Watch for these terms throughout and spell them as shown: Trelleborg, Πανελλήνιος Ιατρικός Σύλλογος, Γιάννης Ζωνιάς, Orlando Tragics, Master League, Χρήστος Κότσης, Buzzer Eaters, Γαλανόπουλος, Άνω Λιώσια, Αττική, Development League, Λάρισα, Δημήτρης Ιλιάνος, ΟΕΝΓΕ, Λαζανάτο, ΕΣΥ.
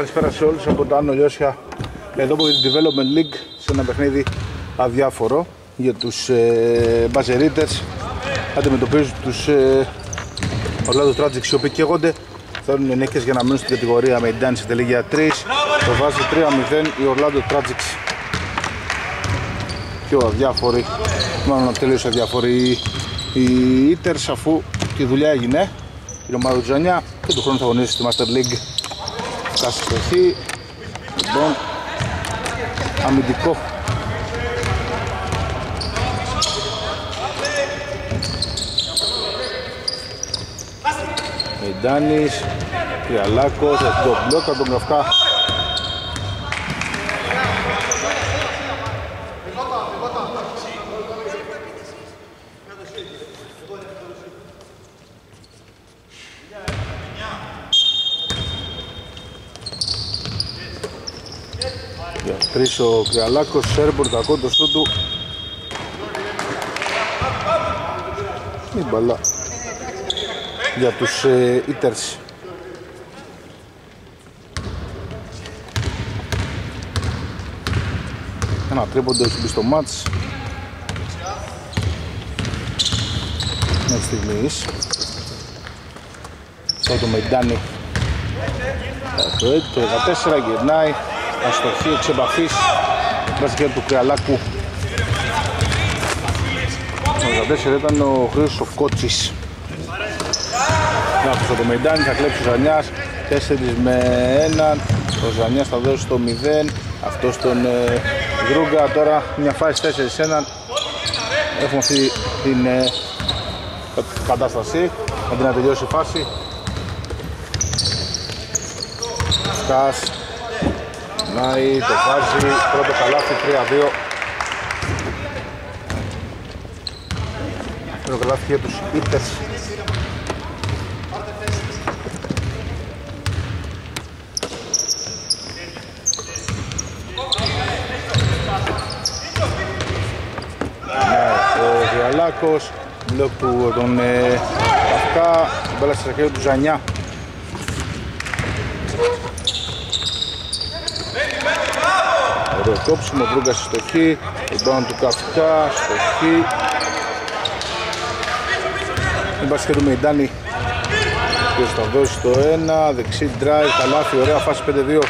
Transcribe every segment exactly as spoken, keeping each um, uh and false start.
Καλησπέρα σε όλους από το Άνω Λιώσια, εδώ από την Development League, σε ένα παιχνίδι αδιάφορο για τους ε, Buzzer Eaters. Αντιμετωπίζουν τους ε, Orlando Tragics, οι οποίοι καίγονται, θέλουν νίκες για να μείνουν στην κατηγορία με η Dance τελεία τρία. Το βάζει τρία μηδέν οι Orlando Tragics. Πιο αδιάφοροι, μάλλον τελείως αδιάφοροι οι Eaters, αφού τη δουλειά έγινε. Η ομάδα του Τζανιά και του χρόνου θα αγωνίζεται στη Master League. Κάση στο χ. Λοιπόν, αμυντικό. Μιντάνης, Κριαλάκος, το μπλοκ, τον Κραυκά. Τρεις ο Κριαλάκος, σέρμπορ, κακό το σούτ του. Η μπαλά για τους ε, Eaters. Ένα τρίποντο έχει μπει στο μάτς. Μέχρι στιγμής. Τώρα το Μεϊντάνι. Το δεκατέσσερα γυρνάει. Αστοχή εξ επαφής, βάζει του Κριαλάκου. Ο δεκατέσσερα ήταν ο Χρήστος ο Κότσης. Λάθος το Μεϊντάνι, θα κλέψει ο Ζανιάς, τέσσερα με ένα, ο Ζανιάς θα δώσει το μηδέν, αυτό στον ε, Γκρούγκα. Τώρα μια φάση τέσσερα ένα, έχουμε αυτή την ε, κατάσταση, αντί να τελειώσει η φάση. Στάς. Νάει, το βάζει, πρώτο καλάθι, τρία δύο. Πρώτο καλάθι για τους Eaters. Ο Βιαλάκος, μπλοκ του τον Καυκά, μπάλα στη χέρια του Ζανιά. Ωραίο κόψιμο, Βρούγκας στο χ, rebound του Καυκά, στο χ. Η μπάσκετ του Μεϊντάνη, ποιος θα δώσει το ένα, δεξί drive, καλάθι, ωραία φάση πέντε δύο.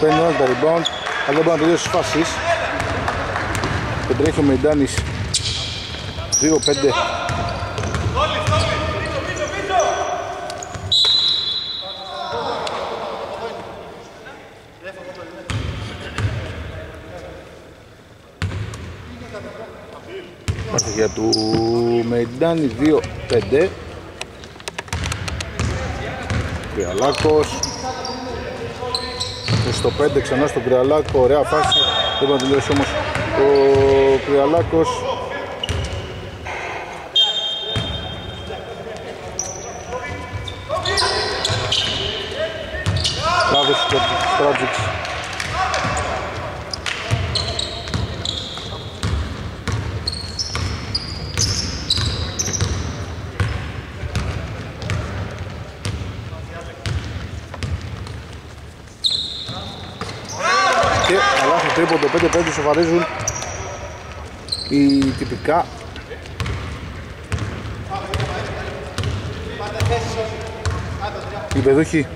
Παίρνει όλα τα rebound, αλλά δεν μπορεί να τελειώσει τις φάσεις. Και τρέχει ο Μεϊντάνης. δύο πέντε. Πάτε για του Μεϊντάνη, δύο πέντε. Κριαλάκος. Στο πέντε ξανά στον Κριαλάκο, ωραία φάση, δεν μπορεί να τελειώσει όμως ο Κριαλάκος. Λάβος και Tragics. Τρίποντο πέντε πέντε, σοβαρίζουν οι τυπικά. Οι παιδούχοι.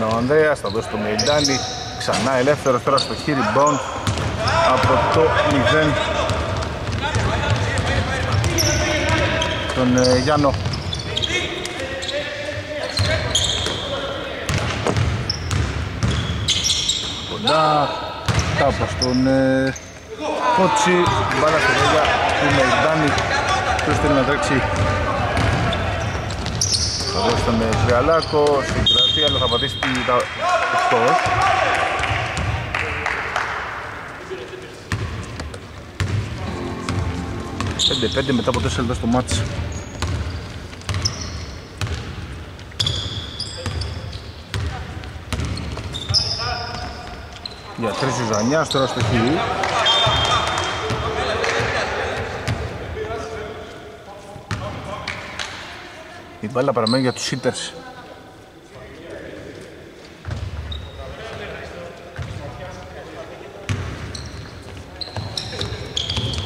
Ο Ανδρέας θα δώσει το Μεϊντάνι, ξανά ελεύθερος τώρα στο χ, rebound από το μηδέν. Τον ε, Γιάννο. Κοντά, τάπα στον ε, Κότσι, μπάλα στο βέβαια του Μεϊντάνη, ποιος θέλει να τρέξει. Θα δώσει τον Κριαλάκο, συγκρατεί, αλλά θα πατήσει τα οκτώ. πέντε πέντε μετά από τέσσερα λεπτά στο μάτς. Για τρεις Ζουζανιάς, τώρα στο χείλι. Η μπάλα παραμένει για τους Eaters.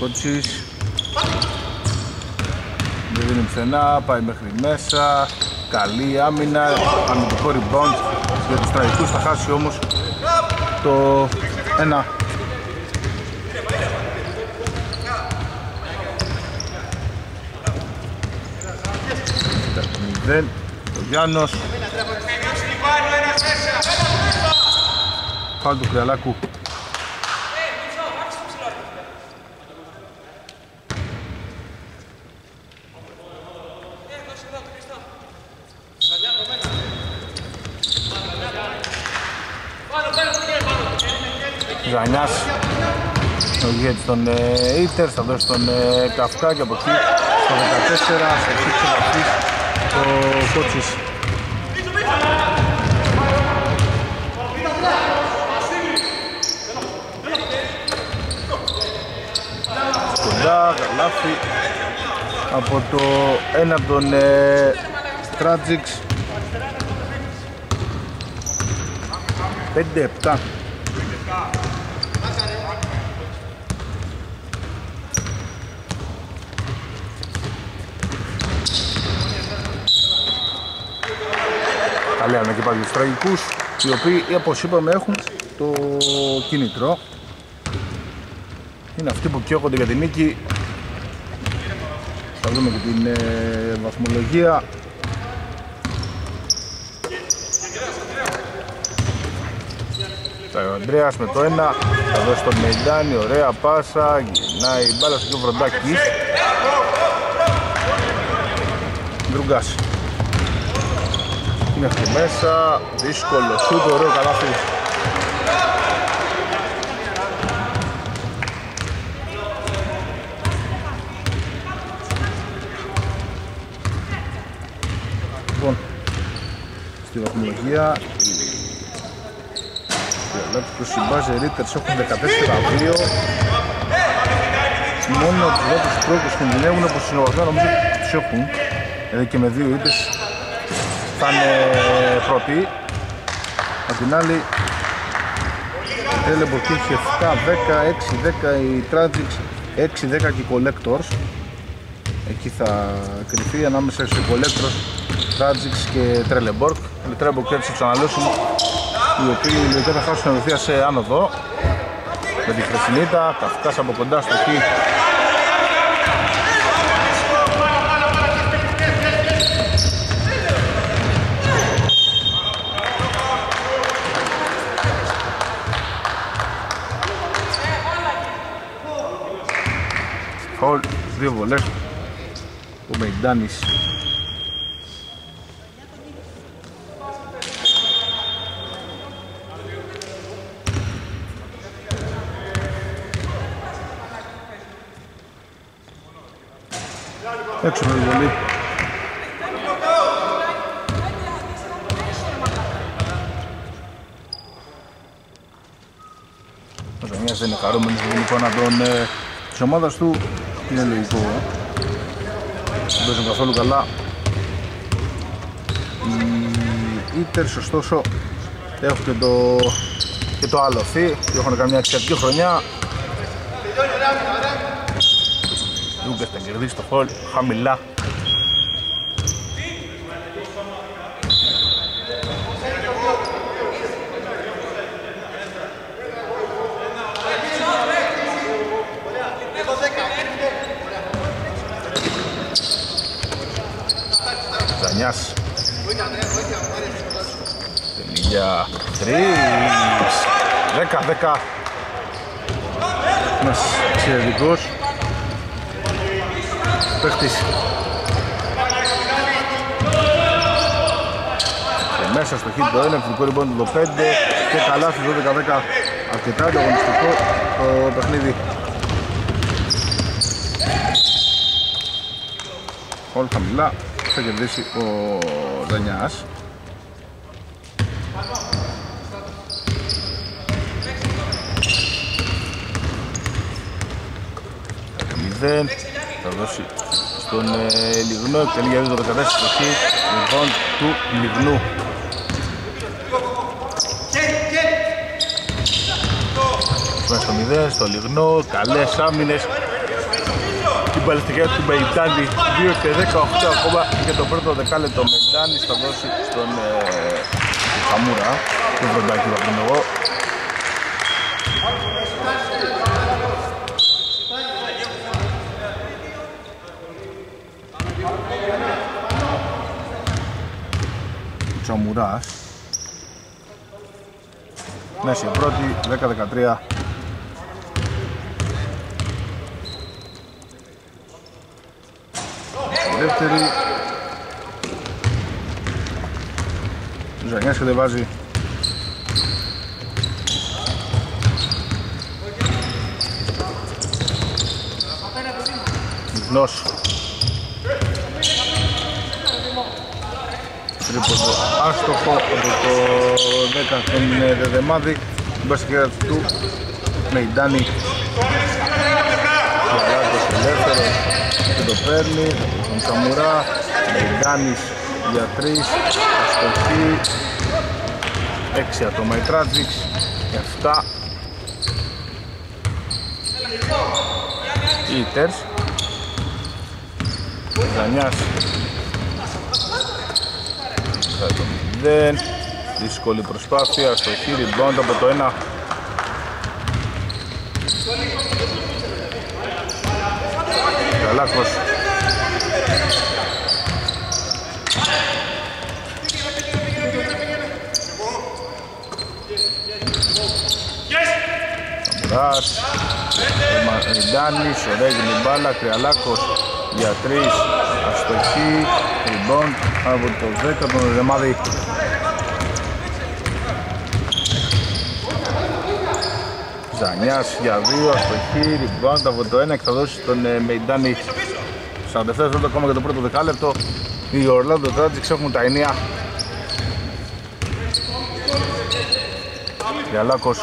Κότσις. Δεν δίνει πουθενά, πάει μέχρι μέσα. Καλή άμυνα, αμυντικό rebound για τους τραγικούς, θα χάσει όμως το ένα. Δεν, ο Γιάννος. Φάουλ του Κρυαλάκου. Ζανιάς, ο ηγέτης των Eaters, θα δώσει τον Καυκά και από εκεί στο δεκατέσσερα, σε εξήντα έξι. Ο Κότσις. Κοντά, καλάφι. Από το ένα των ε, Tragics. πέντε επτά. Λέμε και πάλι τους τραγικούς, οι οποίοι, όπως είπαμε, έχουν το κίνητρο. Είναι αυτοί που καίγονται για την νίκη. Θα δούμε και την ε, βαθμολογία. Ο Ανδρέας με το ένα, θα δώσει τον Μεντάνη, ωραία πάσα, γυρνάει η μπάλα στο Βροντάκης. Γκρουγκάς. Είναι αυτή μέσα, δύσκολο σούτ, ωραίο καλάθι. Λοιπόν, στη βαθμολογία τους Buzzer Eaters έχουν δεκατέσσερα δύο. Μόνο τους πρώτους πρώτους κινδυνεύουν, όπως συνολικά νομίζω ότι τους έχουν. Εδώ και με δύο Eaters θα είναι πρώτη. Απ' την άλλη η Trelleborg είχε επτά δέκα, έξι δέκα οι Tragics, έξι δέκα και οι Collectors. Εκεί θα κρυφτεί ανάμεσα στους Collectors, Tragics και Trelleborg. Οι Trelleborg έτσι τους αναλώσουμε, οι οποίοι λογικά θα χάσουν ευθεία σε άνοδο με τη Χρυσινίτα. Θα φτάσει από κοντά στο χι. Φαουλ, δύο βολές, ο Μεϊντάνης. Έξω με τη βολή. Ο Ζωνίας δεν είναι χαρούμενος, λοιπόν, να τον της ομάδας του. Είναι λογικό, ε. Δεν παίζουν καθόλου καλά οι Eaters, ωστόσο έχουν και το, και το άλλο θύ, έχουν κάνει μια εξαιρετική χρονιά. Λούγκας θα κερδίσει το χολ, χαμηλά. Ζανιάς. Τελίγια τρεις. Δέκα, δέκα. Ένας εξαιρετικός παίχτης. Και μέσα στο χείλι το ένα, φιλικό ριμπόντ το πέντε και καλά στις δώδεκα δέκα. Αρκετά ανταγωνιστικό το παιχνίδι. φαουλ χαμηλά, θα κερδίσει ο Δανιάς. Δεν θα δώσει στον ε, Λιγνό, εκτελεί για δύο δεκατέσσερα στοχή, λοιπόν του Λιγνού. Μέσα στο μηδέν, στο Λιγνό, καλές άμυνες. Την παλαιστική του Μεϊτάνη, δύο και δεκαοκτώ ακόμα για το πρώτο δεκάλεπτο. Μεϊτάνης θα δώσει στον ε, Χαμούρα, του Βροντάκη θα πούμε εγώ. Τσαμουράς. Μέση πρώτη, δέκα δεκατρία. Δεύτερη. Ο Ζανιάς κατεβάζει. Λιγνός. Τρίποντο άστοχο από το δέκα στον Δεδεμάδη. Μπασκετ του Μεϊντάνη. Ο Αλάκος ελεύθερος και το παίρνει. Τον Καμουρά, Μεϊντάνης για τρεις, αστοχή. έξι άτομα οι Tragics, εφτά οι Eaters. Ζανιάς. Δεν, δύσκολη προσπάθεια στο χείρι, rebound από το ένα. Καλάκος. Καμουράς, Μαρντάνης, ωραία γίνει μπάλα, Κρυαλάκος για τρεις, αστοχή. Λοιπόν, από το δέκα τον Δεδεμάδη. Ζανιάς για δύο, αστοχή, rebound από το ένα και θα δώσει στον ε, Μεϊντάνη. Σαν δευτερόλεπτα ακόμα και το πρώτο δεκάλεπτο. Οι Orlando Tragics έχουν τα ενία. Γιαλάκος.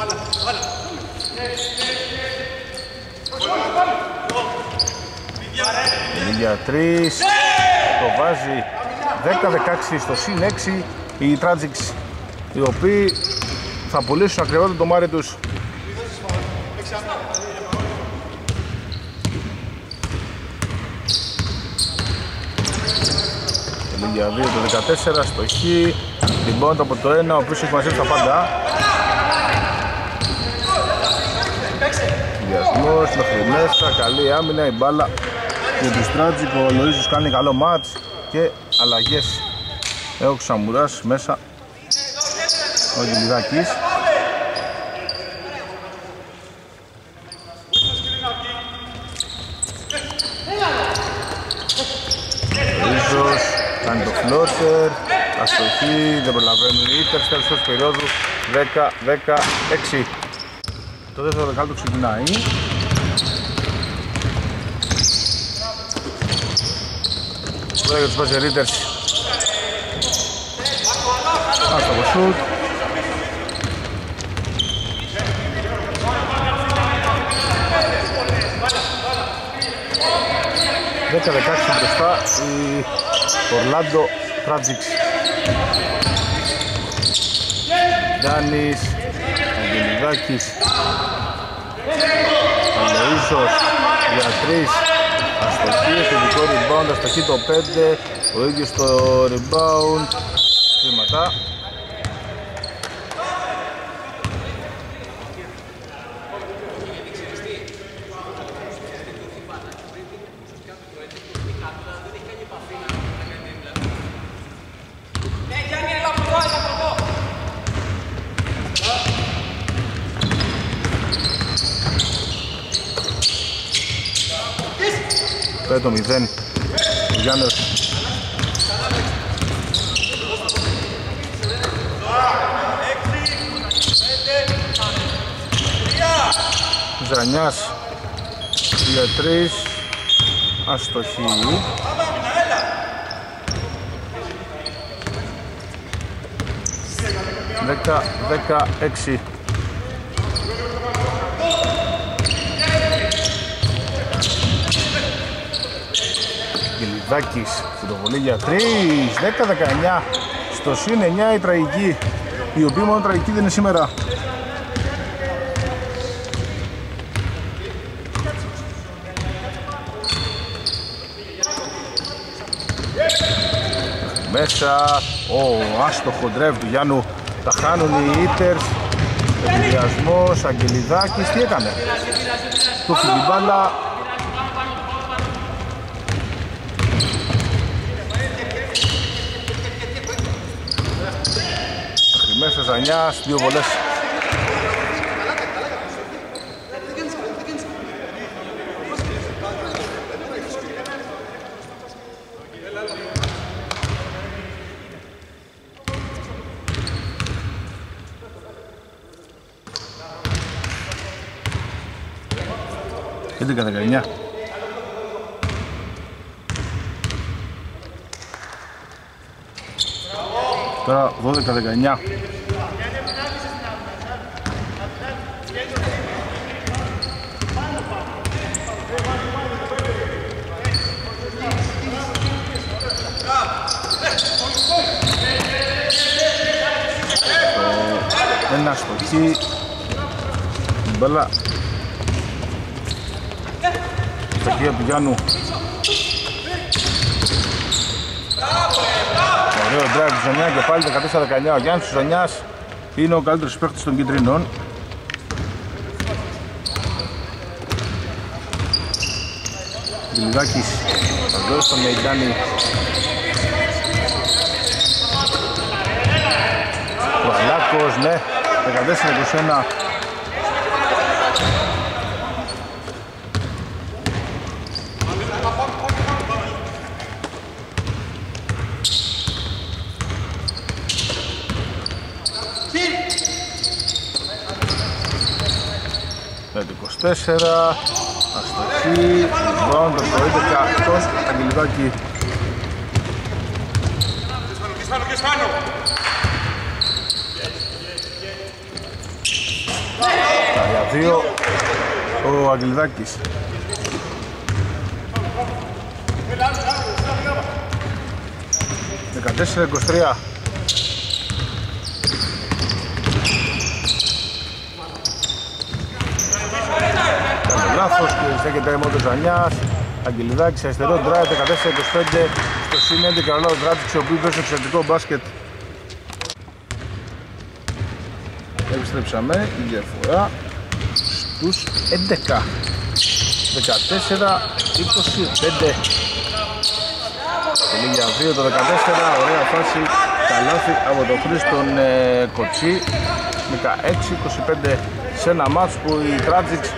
Για τρεις. Το βάζει δέκα δεκαέξι στο συν έξι οι Tragics, οι οποίοι θα πουλήσουν ακριβώς το μάρι τους. Για δύο το δεκατέσσερα στοχή, rebound από το ένα, ο οποίος έχει μαζέψει τα πάντα. Διασμός μέχρι μέσα, καλή άμυνα, η μπάλα για τους Tragics, ο Λοΐζος κάνει καλό μάτς και αλλαγές. Έχω Ξαμουράς μέσα, ο Γιλιδάκης. Λοΐζος κάνει το φλότερ, αστοχή, δεν προλαβαίνει η Eaters, τέλος περίοδου δέκα δεκαέξι. Το δεύτερο δεκάλεπτο ξεκινάει. Τώρα για τους Buzzer Eaters. Άστοχο σουτ. δέκα δεκαέξι μπροστά οι Orlando Tragics. Ντάνης, Αγγελιδάκης, Αλείσος για τρεις. Αστοχή, θετικό rebound, αστοχή το πέντε, ο ίδιος το rebound, χρήματα. Το μηδέν, ο Γιάννερς. Ζανιάς για τρεις, αστοχή. δέκα δεκαέξι. Γκυλιδάκης στην προβολή για τρία. δέκα δεκαεννιά. Στο συν εννιά η τραγική, η οποία μόνο τραγική δεν είναι σήμερα. Μέσα, ο άστοχο ντρεβ του Γιάννου, τα χάνουν οι Eaters. Εμβολιασμός, Αγγελιδάκης, τι έκανε, του φύγει την μπάλα. Μέσα Ζανιάς, δύο βολές. έντεκα δεκαεννιά. Τώρα δώδεκα δεκαεννιά. Ένα στοχή. Μπαλά. Στοχή από Γιάννου. Ωραίο ντράιβ του Ζωνιά και πάλι δεκατέσσερα δεκαεννιά. Ο Γιάννης Ζωνιάς είναι ο καλύτερος παίκτης των κιτρινών. Γκυλιδάκης θα δώσει τον Μεϊντάνη. Ο Αλάκος, ναι, δεκατέσσερα είκοσι ένα. είκοσι τέσσερα, αστοχή, rebound, το έντεκα, Αγγελιδάκη. Για δύο, ο Αγγελιδάκης. δεκατέσσερα είκοσι τρία. Λάθος και στέκεται μόνο ο Ζανιάς. Αγγελιδάκης, αριστερό drive, δεκατέσσερα είκοσι πέντε. Στο συνέντε και ο Orlando Tragics, ο οποίος δώσει εξαιρετικό μπάσκετ. Επιστρέψαμε, η διαφορά στους έντεκα. δεκατέσσερα είκοσι πέντε. Τελίγια δύο, το δεκατέσσερα, ωραία φάση. Τα λάθη από τον Χρήστον ε, Κοτσί. δεκαέξι είκοσι πέντε σε ένα μάτς που οι Tragics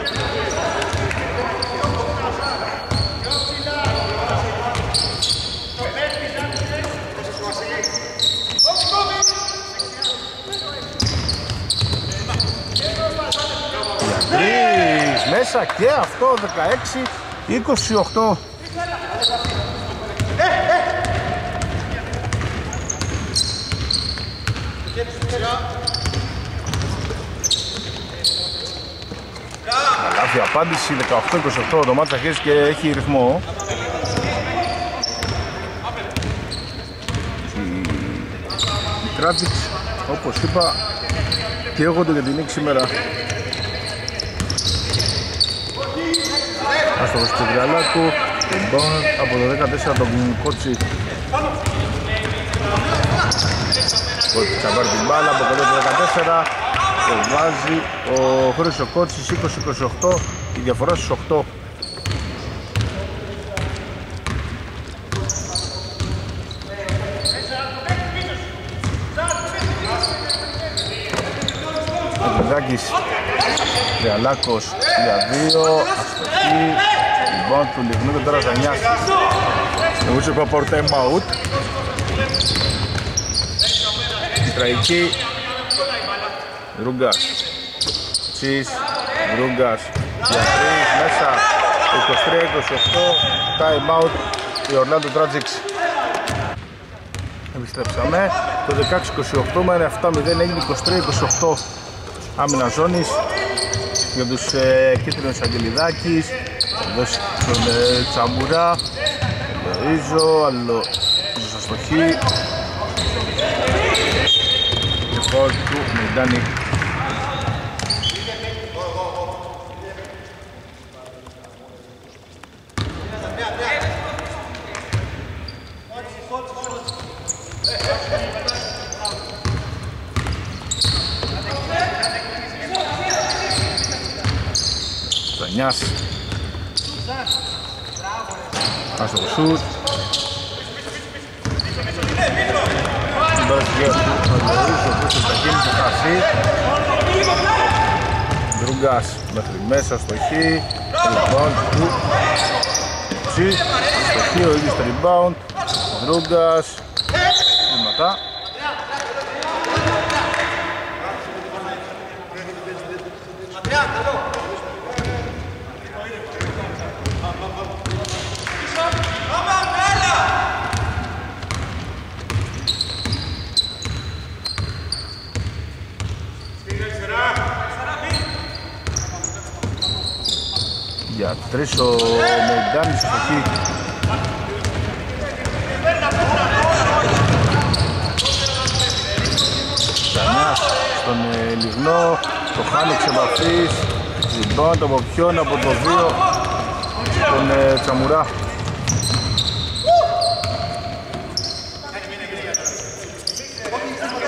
μέσα και αυτό δεκαέξι είκοσι οκτώ. Καλάθι απάντηση δεκαοκτώ είκοσι οκτώ, το μάτς αρχίζει και έχει ρυθμό. Οι Tragics, όπως είπα, και εγώ το για την νίκη σήμερα. Άστοχος του Γκαλάκου, rebound από το δεκατέσσερα τον Κότσι. Κότσι θα πάρει την μπάλα από το δεκατέσσερα, το βάζει ο Χρήστος ο Κότσης, είκοσι είκοσι οκτώ, η διαφορά στους οκτώ. Ο Γκαλάκης, Γκαλάκος για δύο. Rebound του Λιγνού και τώρα Ζανιάς. Εγώ σου είπα από time out. Η τραγική Ρούγκας. Τσις Ρούγκας για τρεις μέσα, είκοσι τρία είκοσι οκτώ, time out, οι Orlando Tragics. επιστρέψαμε. Το δεκαέξι είκοσι οκτώ με εφτά μηδέν έγινε είκοσι τρία είκοσι οκτώ άμυνα ζώνης για τους ε, κίτρινους Αγγελιδάκης, τον ε, Τσαμπουρά, τον Ρίζο, άλλο Ζωστοχή και φόρτ του Μιντάνη. Νιάς, άστοχο σουτ, Ντρούγκας μέχρι μέσα στο χ, rebound του Ψι, στο χ ο ίδιος το rebound, Ντρούγκας, βήματα. Για τρεις ο Μεϊντάνης στο χ. Ξανάς στον Λιγνό, το χάνει ξεπαφής, ζητώνει τον Ποπιόν από το δύο, τον Τσαμουρά.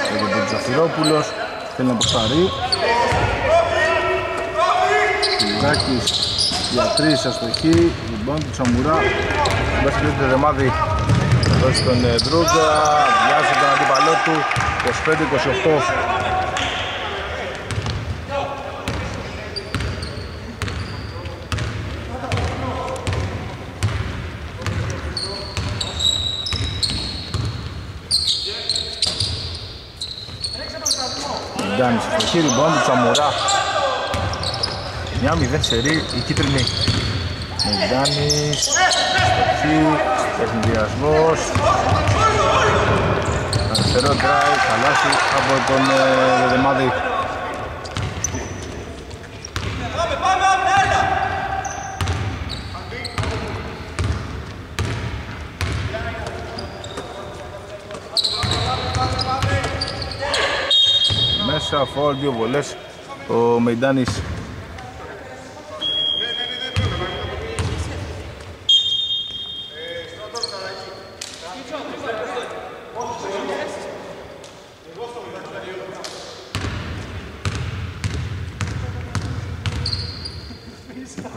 Έχει τον Τσαφυρόπουλος, θέλει να προσπαρεί. Λιγάκης. Για τρεις αστοχή, ριμπάουντ του Τσαμουρά, μπέσκει το δεμάδι, εδώ στον Ντρούγκα, βιάζει τον αντίπαλό του, είκοσι πέντε είκοσι οκτώ. Μιντάνης αστοχή, ριμπάουντ του Τσαμουρά. Μια μηδέν σερί, η κίτρινη. Μιντάνης, στοχή, παιχνιδιασμός. Αριστερό τράι, χαλάσει από τον Δεδεμάδη. Μέσα, φαουλ, δύο βολές, ο Μιντάνης.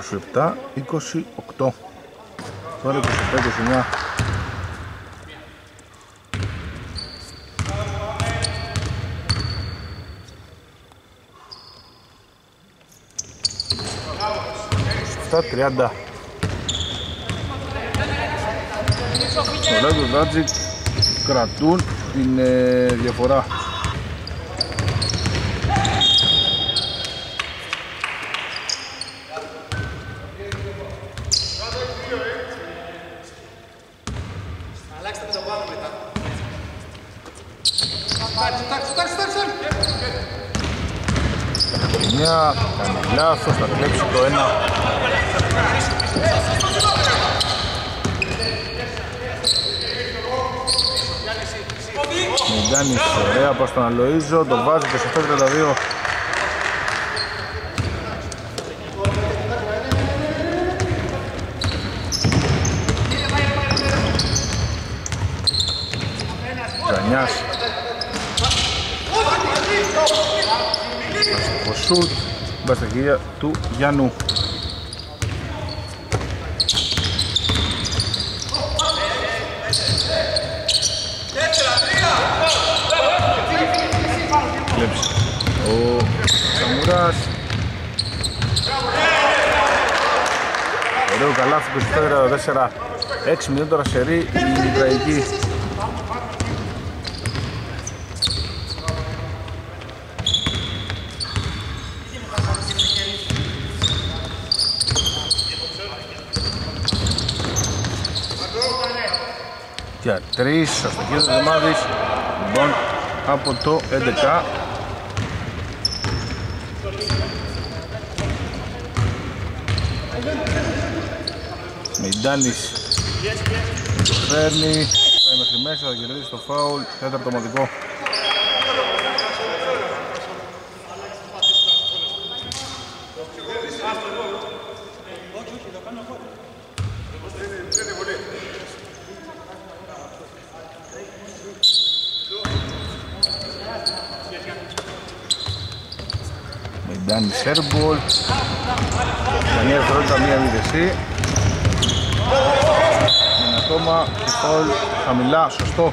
είκοσι επτά είκοσι οκτώ. Τώρα είκοσι πέντε είκοσι εννιά. επτά τριάντα. Orlando Tragics κρατούν την ε, διαφορά. Λάθος, θα κλέψει το ένα. Μιντάνης, ωραία, προς τον Αλοΐζο, τον βάζει και σε επτά τριάντα δύο. Ζανιάς. Ο σουτ στα χέρια του Γιάννου. Κλέψει ο Τσαμουράς. Ωραίο καλάθι, είκοσι τέσσερα τέσσερα. έξι μηδέν τώρα σερί η Τραγική. για τρεις αστοχές εβδομάδες λοιπόν από το έντεκα. Μιντάνης το φέρνει, πάει μέχρι μέσα, θα κερδίσει το φάουλ, τέταρτο ομαδικό. Μιντάνης Σέρμπολ, καμία ευκαιρότητα, μία μηδεσή. Είναι ακόμα και φαουλ χαμηλά, σωστό.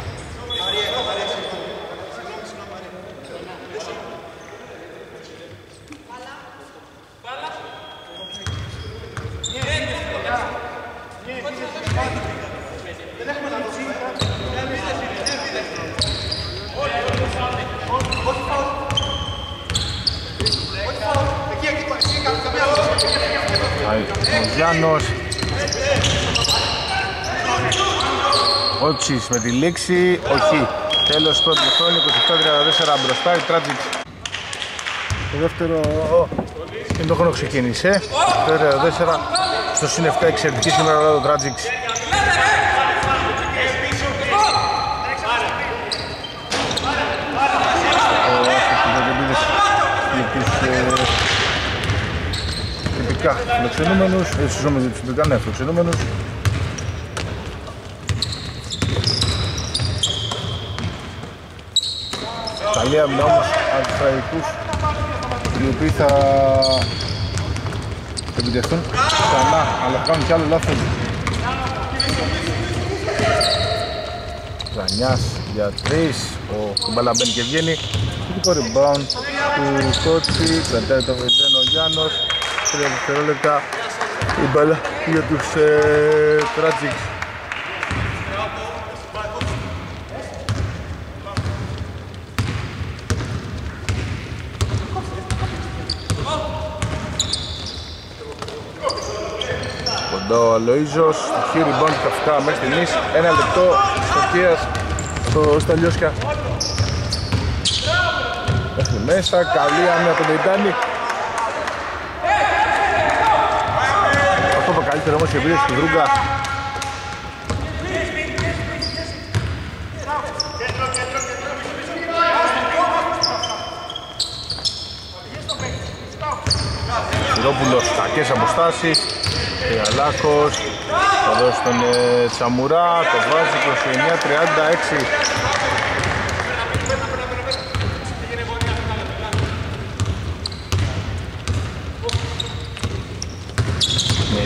Ο Γιάννος Ότσις με τη λήξη, όχι. Τέλος πρώτη χρόνο, είκοσι επτά τριάντα τέσσερα μπροστά, η Tragics. Το δεύτερο είναι το χρόνο ξεκίνησε, είκοσι επτά τριάντα τέσσερα στο συν επτά, εξαιρετική σήμερα ο Orlando Tragics. Φιλοξενούμενους, έτσι ζούμε για τους τυπικά, ναι, φιλοξενούμενους. Ιταλία με όμως αντιστραϊκούς, οι οποίοι θα επιτεθούν ξανά, αλλά κάνουν κι άλλο λάθος. Ζανιάς για τρεις, ο κουμπάλα μπαίνει και βγαίνει. Και το rebound του Κότσι, κρατάει το Βεζένο ο Γιάννος. τρία δευτερόλεπτα η μπάλα για τους Tragics. Κοντά ο Αλοΐζος, χείρι μπαν καυτά μέχρι στιγμής. Ένα λεπτό στοχίας στο Σταλιώσκα. Μέχρι μέσα, καλή άμυνα από τον Μεϊντάνη. Καλύτερα όμως και πήρε στη Βρούγκα. Σιρόπουλος, κακές αποστάσεις. Γαλάκος, θα δώσει τον Τσαμουρά, το βάζει είκοσι εννέα τριάντα έξι.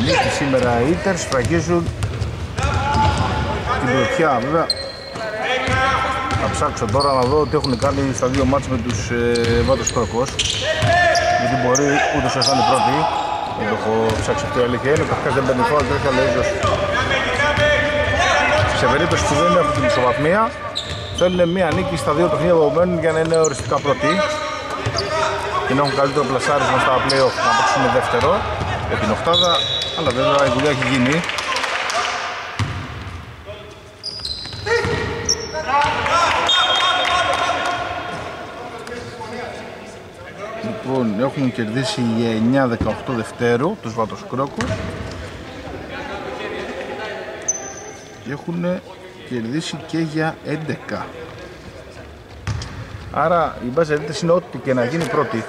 Νίκη σήμερα οι Eaters πραγίζουν την πρωτιά. Βέβαια θα ψάξω τώρα να δω τι έχουν κάνει στα δύο μάτς με τους ε, Βάτος Κρόκος, γιατί μπορεί ούτε σε σαν πρώτη. Δεν το έχω ψάξει αυτή η αλήθεια είναι, καθώς δεν παίρνει φόρα, τρέχει αλλαγής. Σε περίπτωση που δεν είναι αυτή την ισοβαθμία θέλουν μια νίκη στα δύο παιχνίδια που μένουν για να είναι οριστικά πρώτη και να έχουν καλύτερο πλασάρισμα στα play-off, να παίξουν δεύτερο για την οκτάδα. Αλλά βέβαια η δουλειά έχει γίνει. Λοιπόν, έχουν κερδίσει για εννέα δεκαοκτώ Δευτέρου τους Βάτος Κρόκους και έχουν κερδίσει και για έντεκα. Άρα οι Buzzer Eaters είναι ό,τι και να γίνει πρώτη.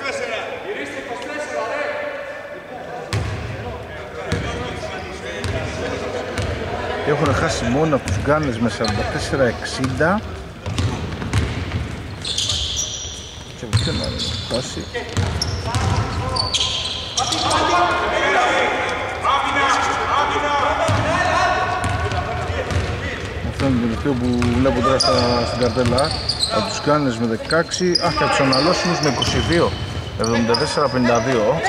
Έχουν χάσει μόνο από τους Gunners με σαράντα τέσσερα εξήντα. Και ποιο να χάσει. Αυτό είναι το τελευταίο που βλέπω τώρα στην καρτέλα. Από τους Gunners με δεκαέξι. Α, και από τους αναλώσιμους με είκοσι δύο. εβδομήντα τέσσερα πενήντα δύο.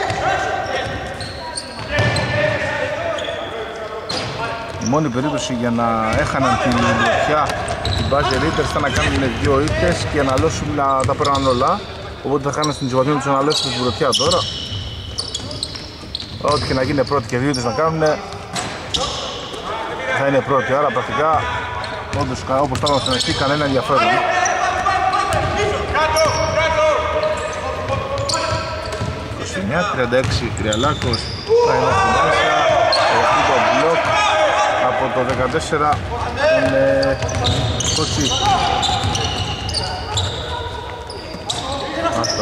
Η μόνη περίπτωση για να έχαναν την μπροστιά την Buzzer Eaters ήταν να κάνουν δύο ήττες και αναλώσουν να τα πέραν όλα. Οπότε θα χάνουν την ισοβαθμία με τους αναλώσουν την μπροστιά τώρα. Ό,τι και να γίνει πρώτη και δύο ήττες να κάνουν θα είναι πρώτη. Άρα πρακτικά όντως όπως τώρα στην αρχή κανένα ενδιαφέρον. είκοσι εννιά τριάντα έξι Τριαλάκος, θα είναι στη μέσα, έχει το μπλοκ από το δεκατέσσερα είναι Κότσι. Άστα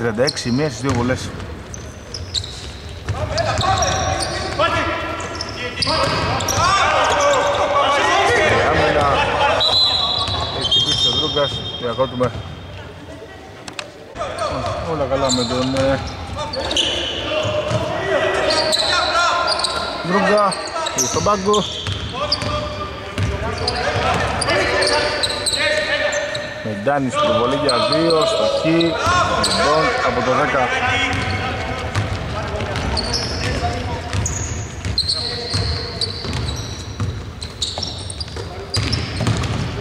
τριάντα έξι, μία στις δύο βολές. Άμενα, έχει πίσω ο Δρούγκας, διακόπτουμε. Όλα καλά με τον Δρούγκα, στον πάγκο. Μεντάνης στην βολή για δύο, στοχή. Λοιπόν, από το δέκα.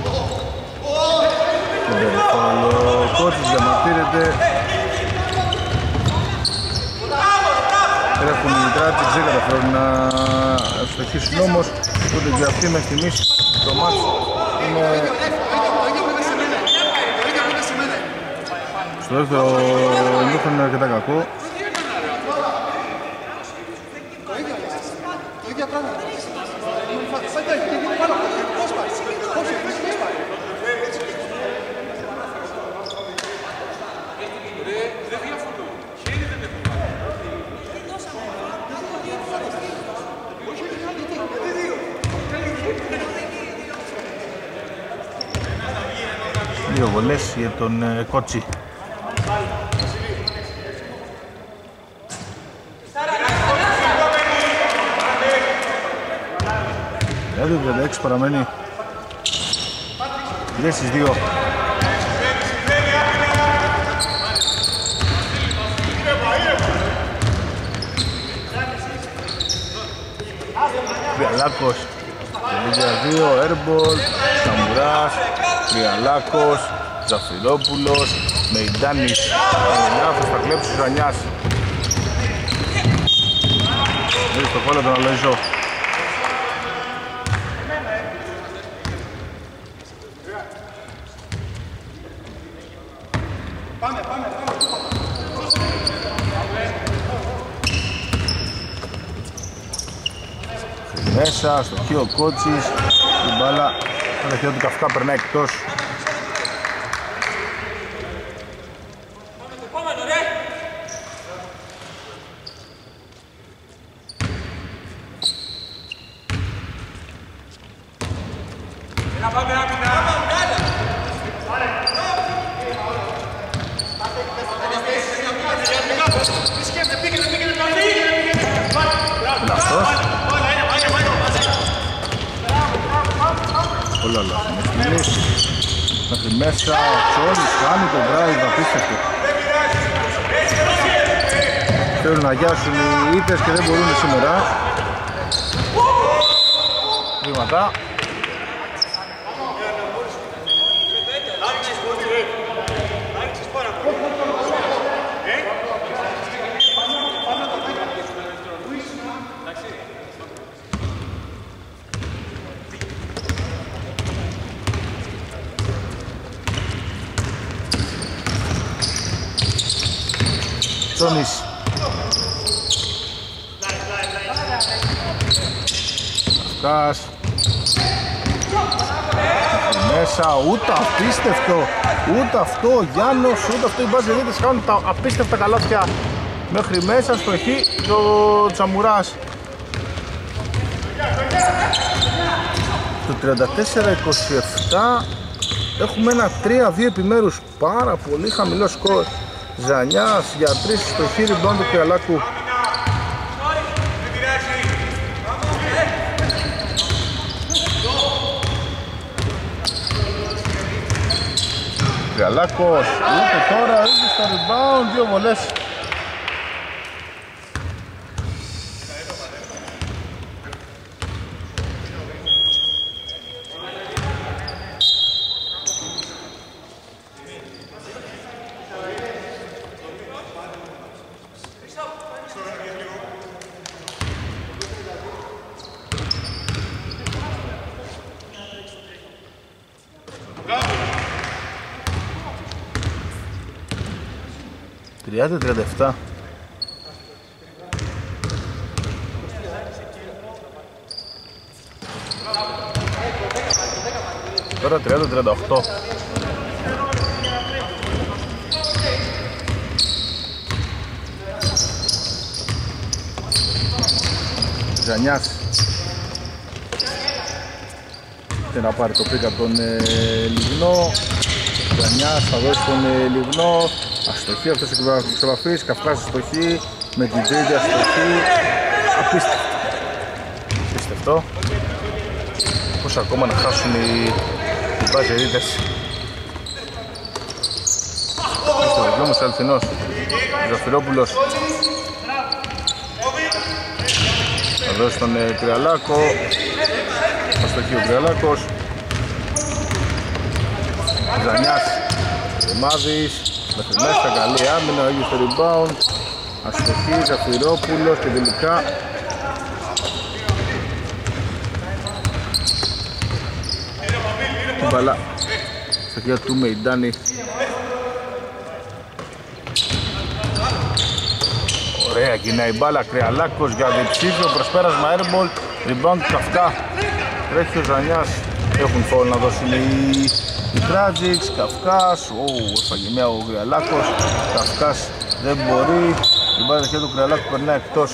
Ο Κότσις διαμαρτύρεται. Τρέχουν οι Tragics, δεν καταφέρουν να στοχίσουν όμως. Ούτε και αυτή μέχρι στιγμής το μάτς είναι... Στο δεύτερο λίχο είναι αρκετά κακό. Δύο βολές για τον Κότσι. τριάντα έξι παραμένει δύο στις δύο. Τριαλάκος, δύο, Έρμπολ, Σαμπουράς, Τριαλάκος, Ζαφυρόπουλος, Μεϊντάνης, Ανελιάφος, θα κλέψει ο Ζανιάς. Έχει το κόλλο τον Αλοϊζό. Μέσα, στο χείο Κότσις, την μπάλα, τα χέρια του Καφκά περνάει εκτός. Μέσα ο Τσόλης κάνει τον drive, απίστευτο. Θέλουν να γιάσουν οι Eaters και δεν μπορούν σήμερα. Βήματα. Τσόνης. Καφκάς. Μέσα, ούτε απίστευτο, ούτε αυτό ο Γιάννος, ούτε αυτό οι Buzzer Eaters κάνουν τα απίστευτα καλάθια μέχρι μέσα στο χι το Τσαμουράς. Το τριάντα τέσσερα είκοσι επτά έχουμε ένα τρία δύο επιμέρους, πάρα πολύ χαμηλό σκορ. Ζανιάς για τρεις στο χείρι, μπλόντο του Αλάκου. Τριαλάκος, ούτε τώρα, ούτε στο rebound, δύο βολές. τριάντα τριάντα επτά. Τώρα τριάντα τριάντα οκτώ. Ζανιάς. Και να πάρει το πίκα από τον ε, Λιγνό. Ζανιάς θα δώσει τον ε, Λιγνό. Αστοχή, αυτός ο κυβερνοπαφής, Καυκάς αστοχή, με την τρίτη αστοχή, απίστευτο. Απίστευτο. Πώς ακόμα να χάσουν οι Buzzer Eaters. Απίστευτο, διπλώμος αληθινός, Ζαφυρόπουλος. Θα δώσει τον Κρυαλάκο, αστοχή ο Κρυαλάκος. Ζανιάς, Μάδης. Μέχρι μέσα, καλή άμυνα, ο Άγιος στο rebound. Αστοχή, Ζαφυρόπουλος και τελικά την μπαλά στα χέρια του Μεϊντάνη. Ωραία, κοινά η μπάλα, Κρυαλάκος για διψήφιο, προσπέρασμα airball, rebound του Καυκά. Τρέχει ο Ζανιάς, έχουν φόλ να δώσουν οι... Οι Tragics, Καυκάς, έφαγε μια ο Κρυαλάκος, Καυκάς δεν μπορεί, η μπάλα και του Κρυαλάκου περνάει εκτός.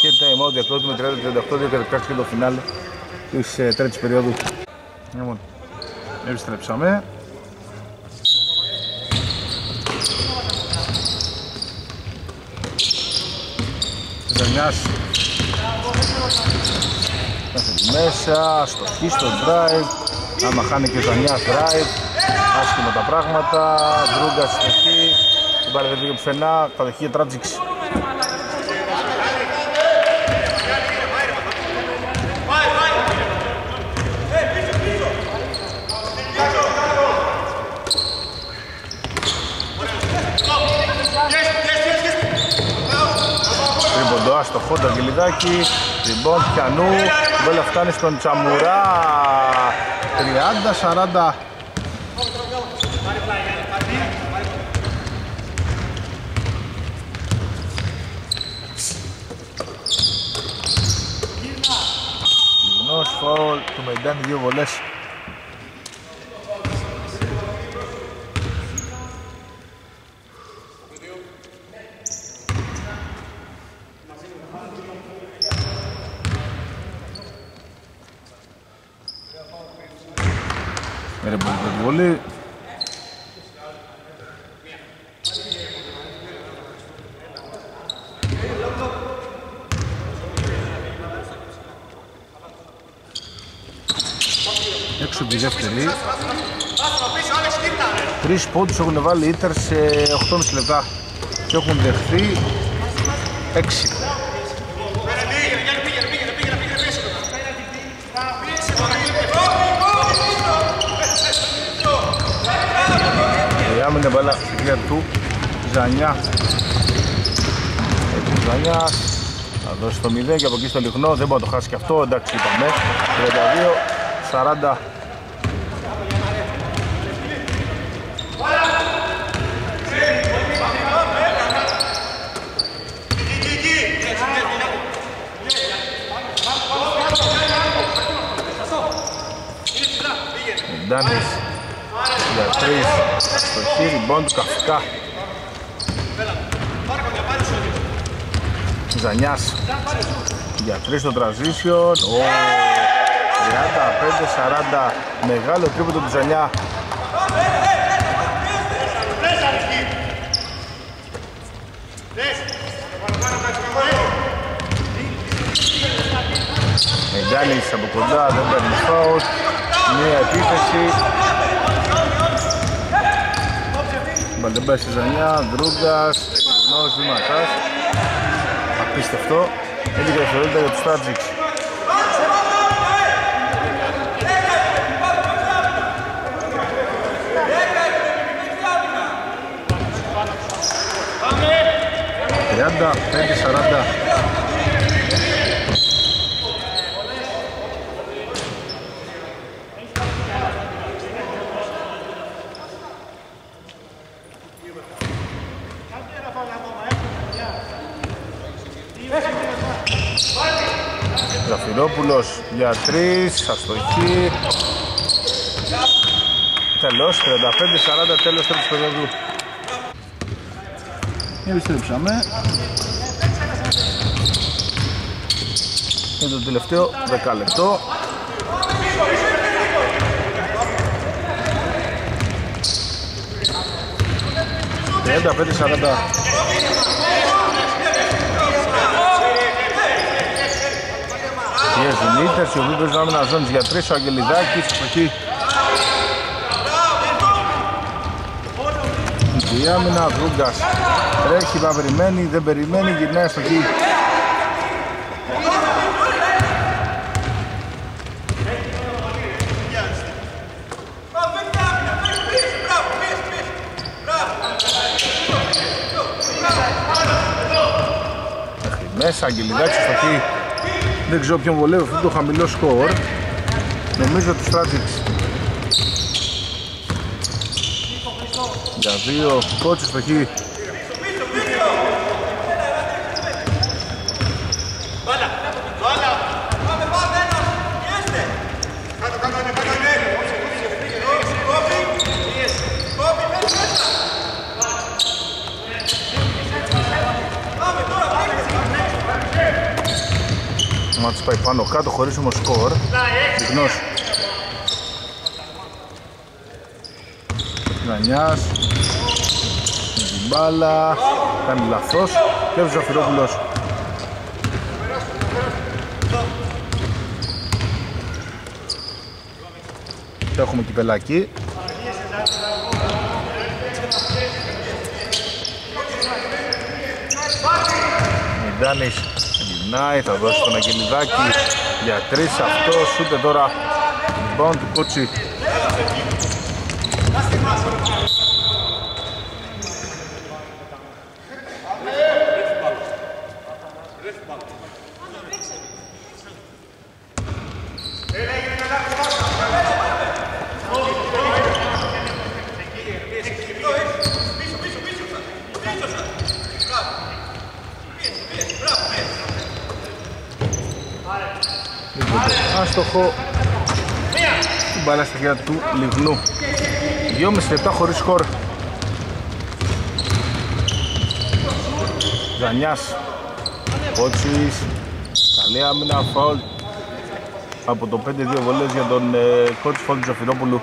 Και time out διακόπτει με τριάντα τριάντα οκτώ, δύο κατακτάξει και το φινάλε της ε, τρίτης περίοδου. Λοιπόν, επιστρέψαμε. Ζανιάς. Μέσα, στοχή στο drive. Άμα χάνει και ο Ζανιάς drive, άσχημα τα πράγματα. Δρούγκα στοχή, την πάρει δεν πήγε πουθενά, κατοχή για Tragics. Τρίμποντο άστοχο, το αγγελιδάκι. Τριμπόντ πιανού, μπέλα φτάνει στον Τσαμουρά. Τριάντα σαράντα. Λιγνός φαουλ, του Μεϊντάνη, δύο βολές. Πολύ. Έξω και δεύτερη. Τρεις πόντους έχουν βάλει οι Eaters σε οκτώ και μισό λεπτά και έχουν δεχθεί έξι. Άμενε μπάλα στην κυρία του Ζανιά. Έτσι Ζανιά. Θα δώσει το μηδέν και από εκεί στο Λιχνό. Δεν μπορεί να το χάσει και αυτό. Εντάξει είπαμε. τριάντα δύο σαράντα. Ντάνης για τρεις. Στο χείρι μπον του Καυκά. Ζανιάς για τρεις στο transition. τριάντα πέντε σαράντα. Μεγάλο τρίποντο του Ζανιά. Γκάλης από κοντά, δεν παίρνει φάουλ. Μία επίθεση. Μπαλτεμπέ στη ζωνιά, Δρούγκας, Γνώση Μακάς. Απίστευτο. έντεκα δευτερόλεπτα για τους Tragics. τριάντα πέντε σαράντα. Γραφιλόπουλος για τρεις, αστοχή. Τέλος, τριάντα πέντε σαράντα, τέλος του παιχνιδιού. Επιστρέψαμε. Είναι το τελευταίο δέκα λεπτό. τριάντα πέντε σαράντα. Πιέζουν οι Eaters, οι οποίοι παίζουν άμυνα ζώνης για τρεις, ο Αγγελιδάκης, εκεί. Η άμυνα, Δρούγκας τρέχει, θα περιμένει, δεν περιμένει, γυρνάει στο εκεί. Μέσα, Αγγελιδάκης, στο εκεί. Δεν ξέρω ποιον βολεύει αυτό το χαμηλό σκορ. Νομίζω ότι Tragics. Για δύο, κότσες στο χι. Μα τους πάει πάνω κάτω χωρίς όμως σκορ. Διγνώς. Γρανιάς. Μπάλα, κάνει λαθός και ο Ζαφυρόπουλος. Και έχουμε κυπελάκι. Ο Ντάνης γυρνάει, θα δώσει τον Αγγελιδάκη για τρεις, αυτό σούτε τώρα rebound του Κότσι. Άστοχο, μπάλα στα χέρια του Λιγνού. Δυόμιση λεπτά χωρίς σκορ. Ζανιάς, Κότσις, καλή άμυνα, φάουλ από το πέντε δύο βολές για τον ε, Κότσι, φάουλ του Ζαφυρόπουλου.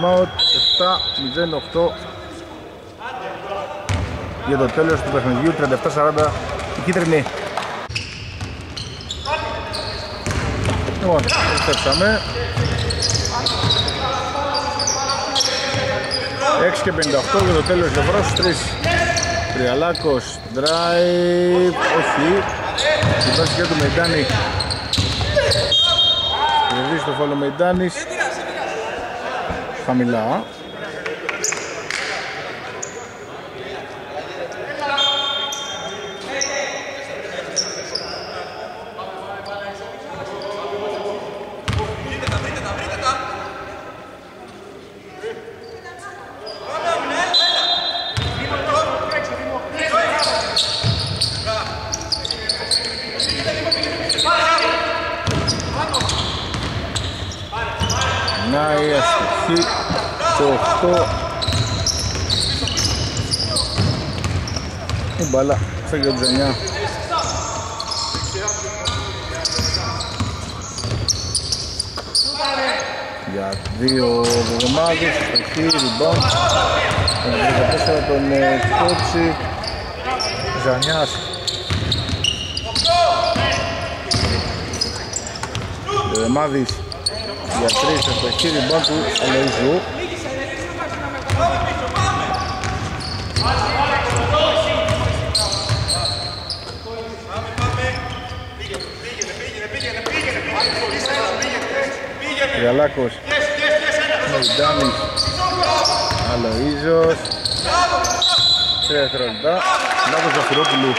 επτά μηδέν οκτώ για το τέλος του παιχνιδιού. Τριάντα επτά σαράντα η κίτρινη. Λοιπόν, έφταξαμε έξι και πενήντα οκτώ για το τέλος του Ευρώ. Τριαλάκος, drive, όχι. Η βάση για το Μεϊντάνη. Κερδίζει το φάουλο Μεϊντάνης. Χαμηλά. Η μπάλα φεύγει από τους εννιά. Για δύο δεδομάδες, εκεί, ριμπάουντ. δεκατέσσερα τον Κότσι. Ζανιάς. Δεδομάδες για τρεις, εκεί, ριμπάουντ του Ελεϊζού. Γαλάκος, Μεϊντάνης, Αλοΐζος, τρία θεραλτά, Λάκος Ζαφυρόπουλου,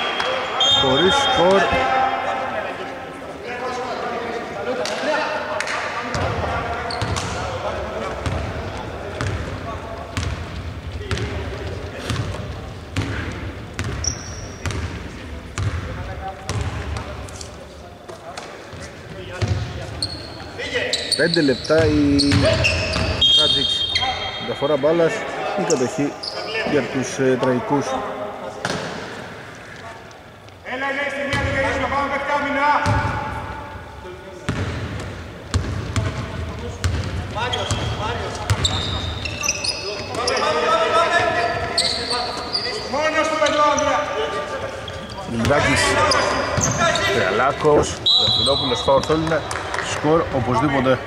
χωρίς σκορ. πέντε λεπτά οι Tragics. Μεταφορά μπάλας, η κατοχή για τους ε, τραγικούς. Λιμπράκης, Τρελάκος, Δαφυλόπουλος, φάουλ θέλουν. Σκορ οπωσδήποτε.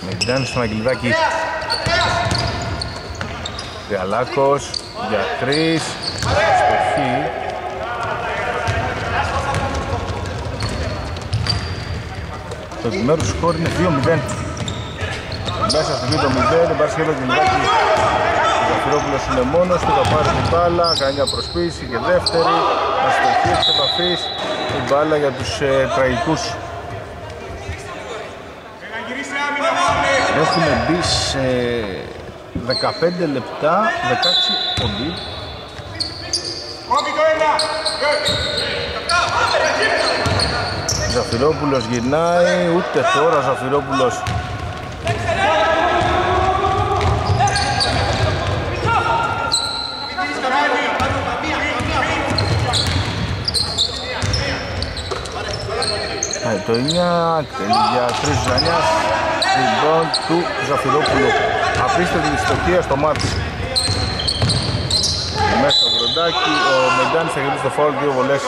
Μεϊντάνη στον Αγγελιδάκη. Διαλάκος για τρεις. Στοχή. Το επιμέρου σκορ είναι δύο μηδέν. Μέσα στη βίντεο μηδέν, υπάρχει σχεδόν την Λάκη. Ο Ζαφυρόπουλος είναι μόνος του, θα πάρει την μπάλα, κάνει μια προσπίση και δεύτερη. Αστοχή της επαφής, την μπάλα για τους ε, τραγικούς. Έχουμε μπει σε δεκαπέντε λεπτά, δεκαέξι ποντί. Ο Ζαφυρόπουλος γυρνάει, ούτε τώρα ο Ζαφυρόπουλος. Το εννιά, για τρεις Ζανιάς, ριμπόν του Ζαφυρόπουλου. Απίστευτη δυστυχία στο μάτι. Μέσα στο βροντάκι, ο Μεϊντάνης θα γυρίσει στο φάουλ, δύο βολές.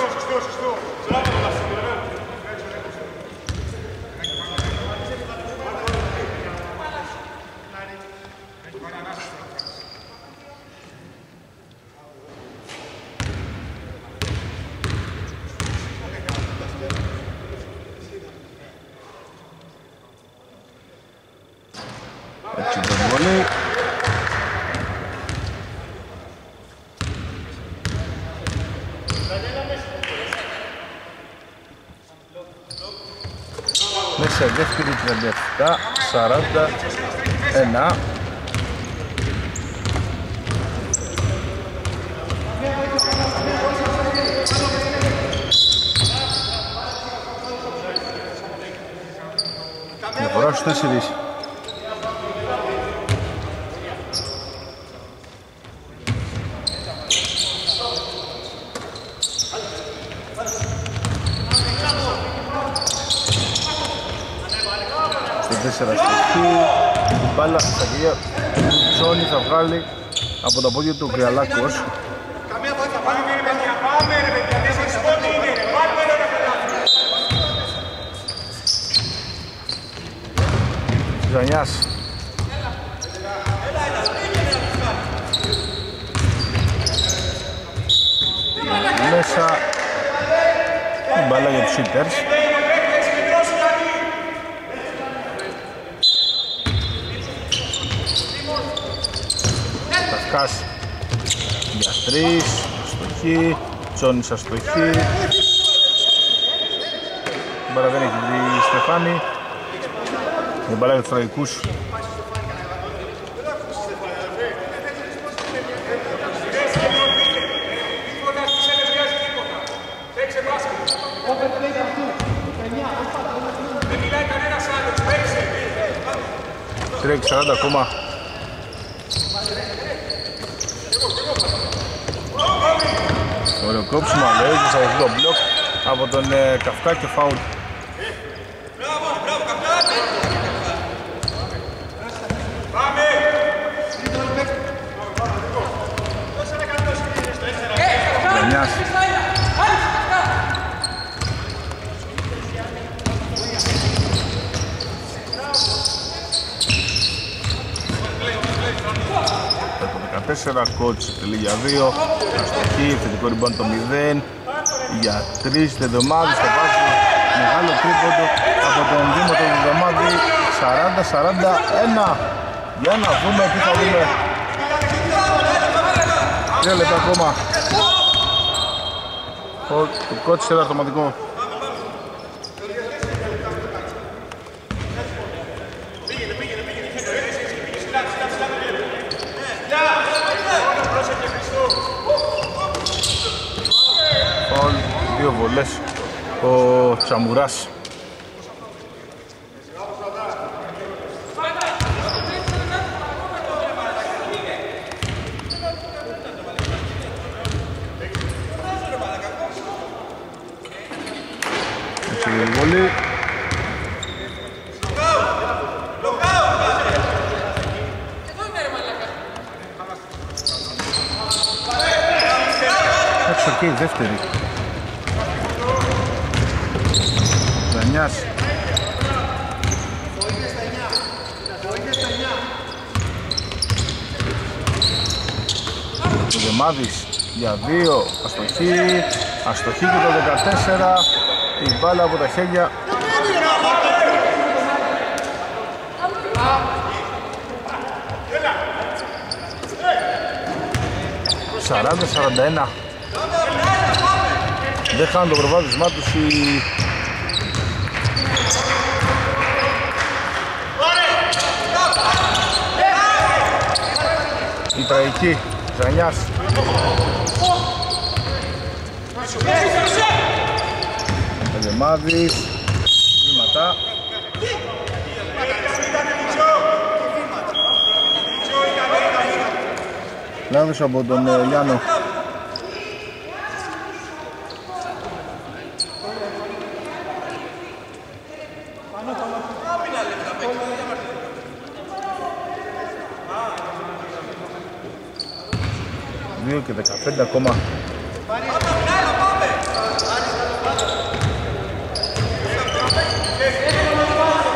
σαράντα ένα. Διαφορά στους τέσσερις. Από τα πόδια του Κρυαλάκος. Ζανιάς. Μέσα η μπάλα για τους Eaters. Κασκάς για τρεις, αστοχή, Τσόνης αστοχή. Η μπάλα δεν έχει βρει η Στεφάνη. Η μπάλα για τους Τραγικούς. Τρέχει σαράντα ακόμα. Ωραίο κόψιμο, λέει, και σαρκεί το μπλοκ από τον Καφκά και φάουλ. Τέσσερα κότσες για δύο, αστοχή, θετικό ριμπάν το μηδέν, για τρεις Δεδομάδη στο βάζει μεγάλο τρίποντο από τον Δήμο τον Δεδομάδη, σαράντα σαράντα ένα. Για να δούμε τι θα δούμε. Τρία λεπτά ακόμα. Το κότσες είναι αυτοματικό. Δύο βολές ο Τσαμουράς. Έξω και η δεύτερη. Δανιάς. Ο Δεμάδης για δύο, αστοχή, αστοχή και το δεκατέσσερα, η μπάλα από τα χέρια. σαράντα σαράντα ένα. Δεν χάνουν το προβάδισμά τους οι... η τραγική Ζανιάς. Πελεμάδης, βήματα. Λάδος από τον Λιάνο. δύο και δεκαπέντε ακόμα.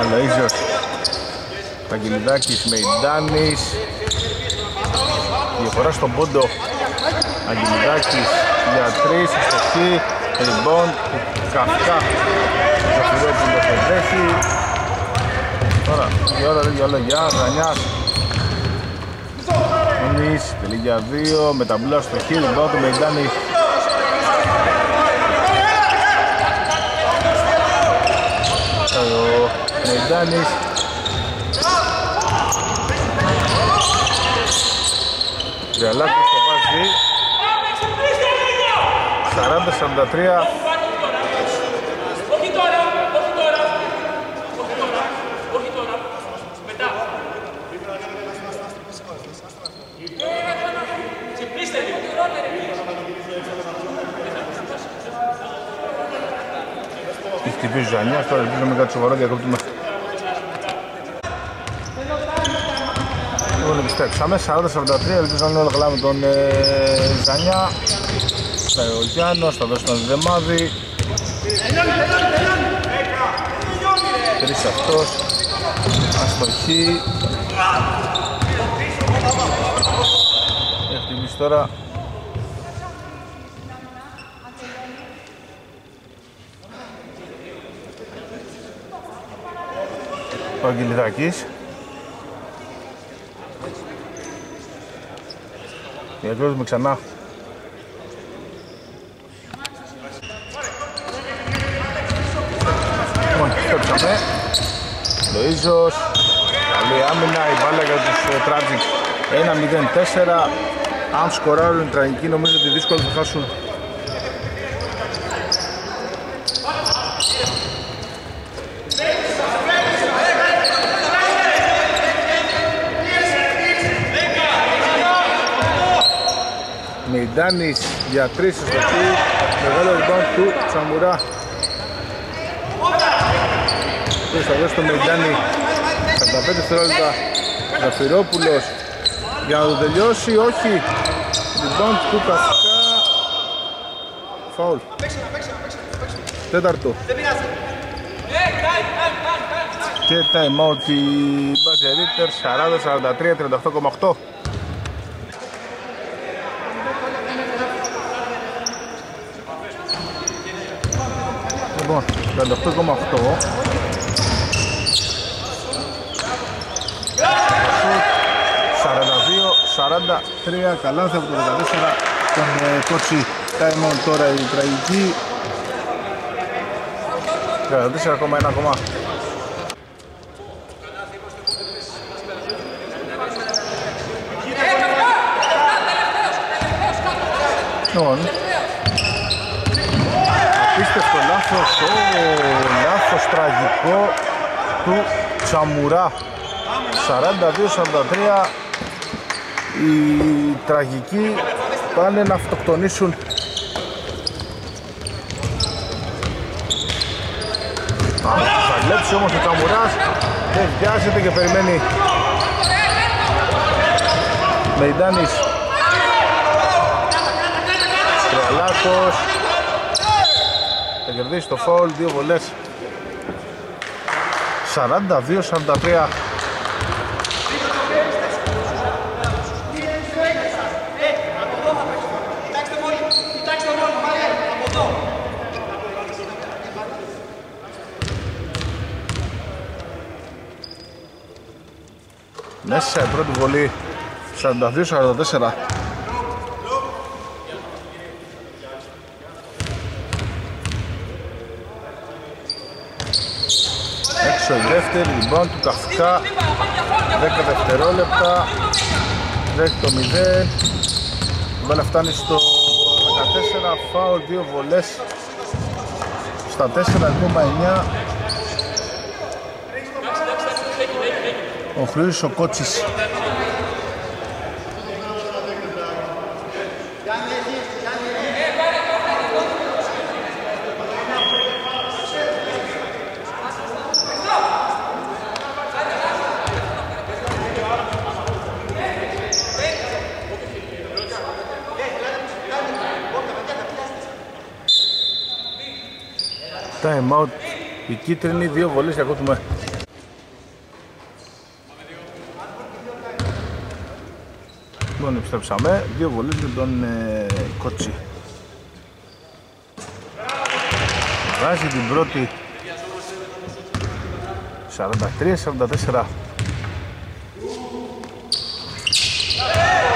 Αλαΐζιος Αγγελιδάκης με Ιντάνης. Διαφορά στον πόντο. Αγγελιδάκης για τρεις, αστοχή, ριμπόν Καφκά. Ζαφυρόπουλος το δέχει. Τώρα, η ώρα δεν διόλα για Ζανιάς. Τελεί για δύο, με τα μπλά στο χείλη, μπάω το Μεϊντάνη. Ο Μεϊντάνης. Τριαλάκης το βάζει. σαράντα σαράντα τρία. Χτυπίζει ο Ζανιάς, τώρα ελπίζω με κάτι σοβαρό διακόπτουμε. Εγώ δεν πιστέψαμε, σαράντα σαράντα τρία, ελπίζω να είναι όλα καλά με τον Ζανιά. Θα ο Γιάννος, θα δώσει τον Δεμάδη. Τρεις αυτός, Αστοχή. Ευτυχής τώρα. Ο Αγγελιδάκης. Διακρίνουμε ξανά. Λοΐζος, καλή άμυνα, η μπάλα για τους Tragics. ένα μηδέν τέσσερα. Αν σκοράρουν οι τραγικοί, νομίζω ότι δύσκολα θα χάσουν. Μιντάνης για τρία στοχή, μεγάλο rebound του Τσαμουρά. Θα δώσει το Μεϊντάνη κατά πέντε δευτερόλεπτα. Γαφυρόπουλος για να το τελειώσει, όχι. Rebound του Κασικά. Φάουλ. Τέταρτο. Και time out τη Buzzer Eaters, σαράντα σαράντα τρία τριάντα οκτώ κόμμα οκτώ. Λοιπόν, τριάντα οκτώ κόμμα οκτώ. σαράντα τρία, καλάθι από το δεκατέσσερα, τον κότσι Τάιμον τώρα η τραγική. τριάντα τέσσερα κόμμα ένα κομμά. Λοιπόν, απίστευτο λάθος, λάθος τραγικό του Τσαμουρά. σαράντα δύο σαράντα τρία. Οι τραγικοί πάνε να αυτοκτονήσουν. Θα κλέψει όμως ο Τσαμουράς, δεν βιάζεται και περιμένει. Μεϊντάνης, Στραλάκος, θα κερδίσει το φάουλ, δύο βολές. σαράντα δύο σαράντα τρία. Μέσα η πρώτη βολή, σαράντα δύο σαράντα τέσσερα. Έξω η δεύτερη, rebound του Καφκά, δέκα δευτερόλεπτα, δέχει το μηδέν. Η μπάλα φτάνει στο δεκατέσσερα, φάουλ, δύο βολές, στα τέσσερα κόμμα εννιά. Ο Χρύσης ο Κότσης. Time out. Οι κίτρινοι, δύο βολές και ακούμε. Τον επιστρέψαμε, δύο βολές με τον ε, Κότσι. Βάζει την πρώτη, σαράντα τρία σαράντα τέσσερα.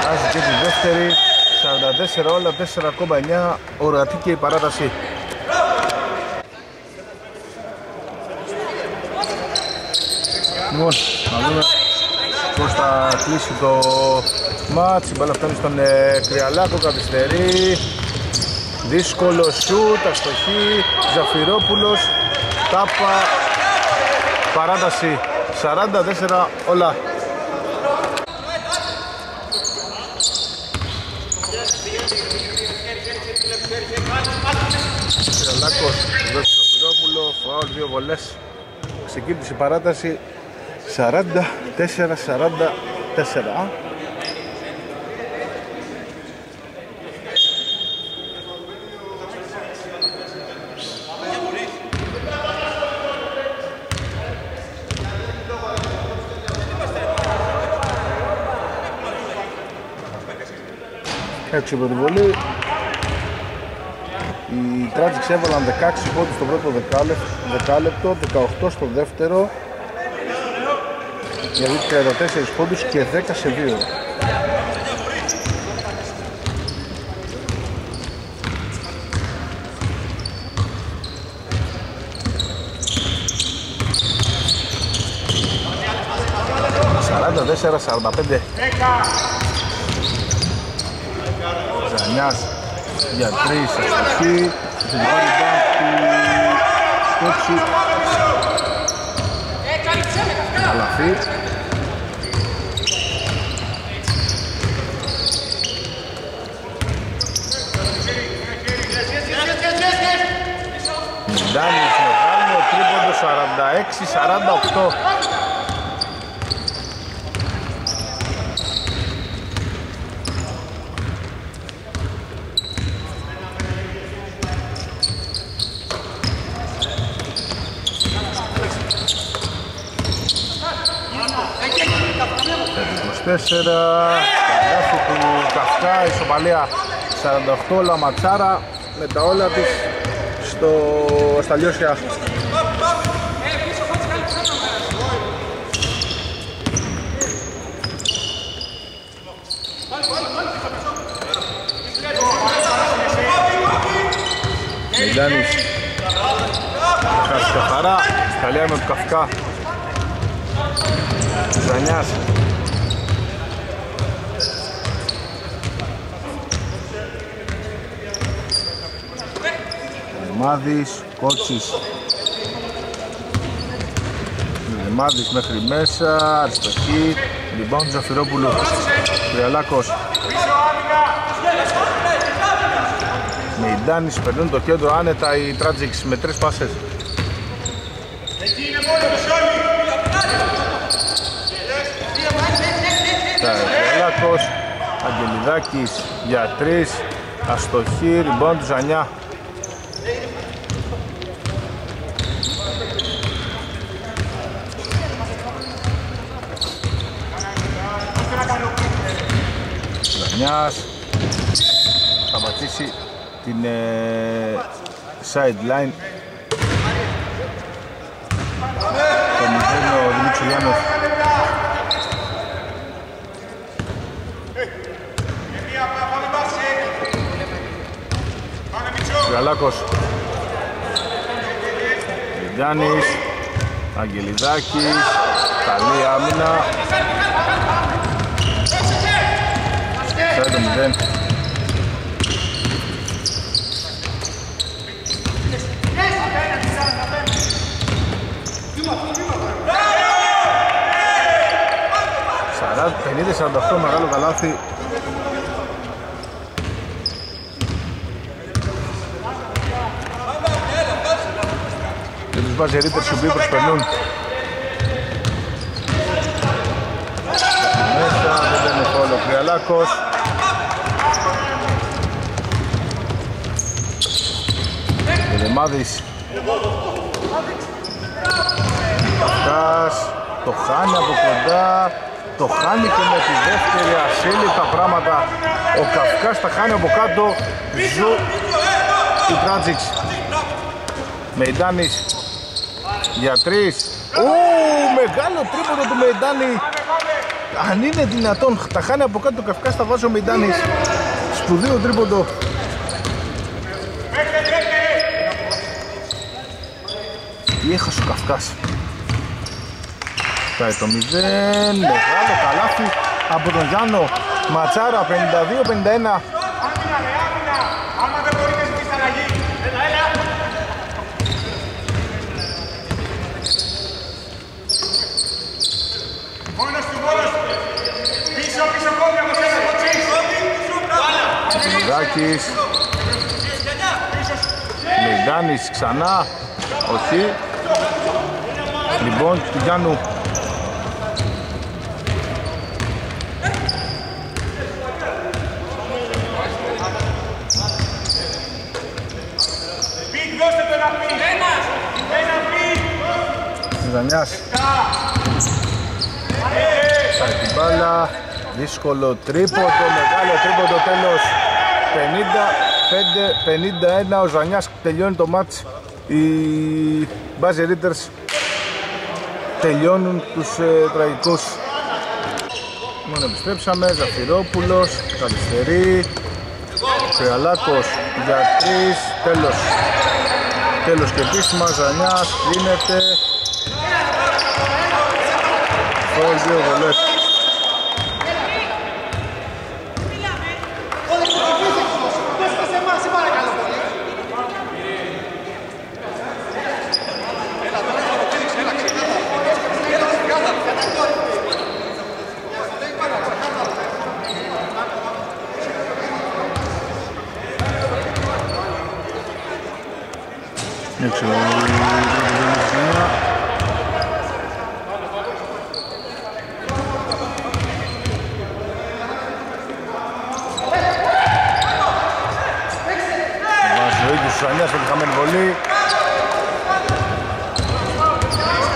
Βάζει και την δεύτερη, σαράντα τέσσερα όλα, τέσσερα κόμμα εννιά, ορατή και η παράταση. Λοιπόν, να δούμε πώς θα κλείσει το μάτς, η μπάλα φτάνει στον ε, Κρυαλάκο, καθυστερεί, δύσκολο σούτ, αστοχή, Ζαφυρόπουλος, τάπα, παράταση, σαράντα τέσσερα όλα. Κρυαλάκος, δώσει το Ζαφυρόπουλο, φάουλ, δύο βολές, ξεκίνησε η παράταση, σαράντα τέσσερα σαράντα τέσσερα. έξι υπερβολή. Οι Tragics έβαλαν δεκαέξι πόντους στο πρώτο δεκάλεπτο, δεκαοκτώ στο δεύτερο, δηλαδή τριάντα τέσσερα πόντους και δέκα σε δύο. σαράντα τέσσερα σαράντα πέντε. Ζανιάς για τρία αστοχή. Στην σκόψη. Αλαφή. Ντάνης μεγάλο τρίποντο σαράντα έξι σαράντα οκτώ. τέσσερα, καλιάση του Καφκά, ισοπαλία σαράντα οκτώ, Λαματσάρα με τα όλα της στο Σταλιώσια. Μιντάνης, χάσει καθαρά, Σταλιά με του Καφκά. Ζανιάς Μάδης, Κότσης Μάδης μέχρι μέσα, αριστοχή, rebound Ζαφυρόπουλου, Τριαλάκος Μιντάνης, περνούν το κέντρο άνετα οι Tragics με τρεις πάσες. Τριαλάκος, Αγγελιδάκης για τρεις, αστοχή, rebound Ζανιά. Θα πατήσει την ε, sideline. Το μηδέν ο Δημήτρης Ιλιάνος. Γαλάκος Γιάννης Αγγελιδάκης. Καλή άμυνα. Μηδέν. πενήντα σαράντα οκτώ μεγάλο καλάθι. Και τους Buzzer Eaters οι οποίοι προσπερνούν. Μέσα δεν είναι φόλο ο Κρυαλάκος. Δεμάδης Καφκάς, το χάνει από κοντά, το χάνει και με τη δεύτερη ασύλληπτα πράγματα. Ο Καφκάς τα χάνει από κάτω, ζου οι Tragics. Μεϊντάνης για τρεις, ου, μεγάλο τρίποντο του Μεϊντάνη. Αν είναι δυνατόν, τα χάνει από κάτω, το Καφκάς τα βάζει ο Μεϊντάνης. Σπουδαίο τρίποντο. Έχασε ο Καφκάς. Πάει το μηδέν, μεγάλο καλάθι από τον Γιάννο Ματσάρα, πενήντα δύο πενήντα ένα. Μηδάκης Μηδάνης ξανά, όχι. Λοιπόν, του Γιάννου. Ζανιάς. Σαρκιμπάλα, Δύσκολο τρίποτο, μεγάλο τρίποτο, τέλος πενήντα πέντε πενήντα ένα. Ο Ζανιάς τελειώνει το μάτς. Οι Buzzer Eaters τελειώνουν τους ε, τραγικούς. Μόνο επιστρέψαμε, Ζαφυρόπουλος, Καλυστερή, Φιαλάκος για τρεις, τέλος. Τέλος και επίσημα, Ζανιάς, δίνεται. Φόλ δύο βολές. Έξω, Σουσανιάς, πετυχαμένη βολή.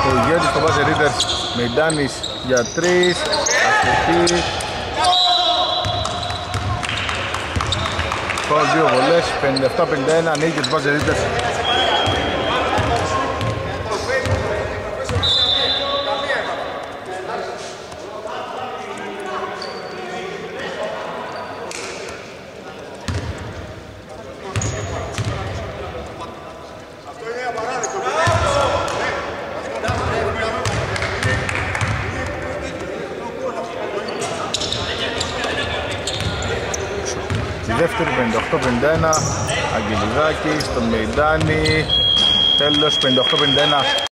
Ο ηγέτης στο Buzzer Eaters, Μιντάνης για τρεις, ασκεφτεί. Φάω δύο βολές, πενήντα επτά πενήντα ένα, νίκη του Buzzer Eaters. Δεύτερη πενήντα οκτώ πενήντα ένα, Αγγελιδάκη, στον Μεϊντάνη, τέλος πενήντα οκτώ πενήντα ένα.